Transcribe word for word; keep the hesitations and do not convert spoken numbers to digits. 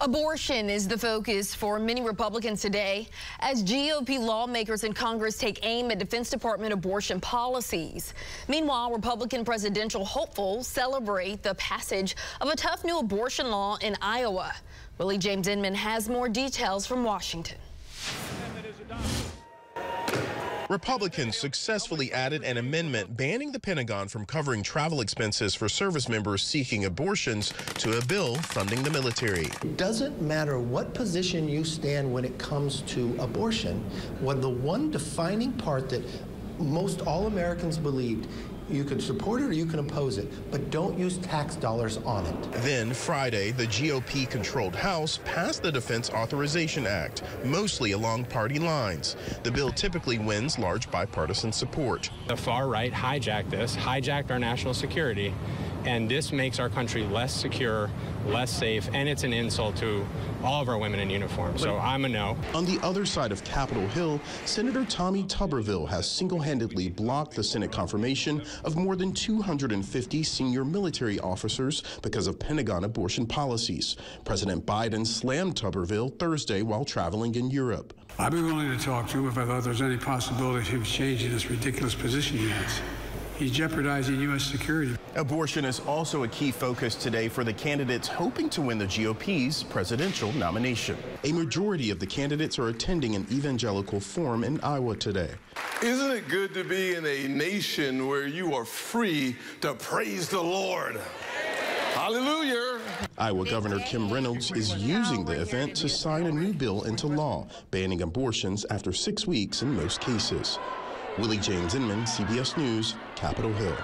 Abortion is the focus for many Republicans today as G O P lawmakers in Congress take aim at Defense Department abortion policies. Meanwhile, Republican presidential hopefuls celebrate the passage of a tough new abortion law in Iowa. Willie James Inman has more details from Washington. Republicans successfully added an amendment banning the Pentagon from covering travel expenses for service members seeking abortions to a bill funding the military. It doesn't matter what position you stand when it comes to abortion, when the one defining part that most all Americans believed, you can support it or you can oppose it, but don't use tax dollars on it. Then Friday, the G O P-controlled House passed the Defense Authorization Act, mostly along party lines. The bill typically wins large bipartisan support. The far right hijacked this, hijacked our national security, and this makes our country less secure, less safe, and it's an insult to all of our women in uniform. So I'm a no. On the other side of Capitol Hill, Senator Tommy Tuberville has single-handedly blocked the Senate confirmation of more than two hundred fifty senior military officers because of Pentagon abortion policies. President Biden slammed Tuberville Thursday while traveling in Europe. I'd be willing to talk to him if I thought there's any possibility he was changing this ridiculous position he has. He's jeopardizing U S security. Abortion is also a key focus today for the candidates hoping to win the G O P's presidential nomination. A majority of the candidates are attending an evangelical forum in Iowa today. Isn't it good to be in a nation where you are free to praise the Lord? Hallelujah! Iowa Governor Kim Reynolds is using the event to sign a new bill into law, banning abortions after six weeks in most cases. Willie James Inman, C B S News, Capitol Hill.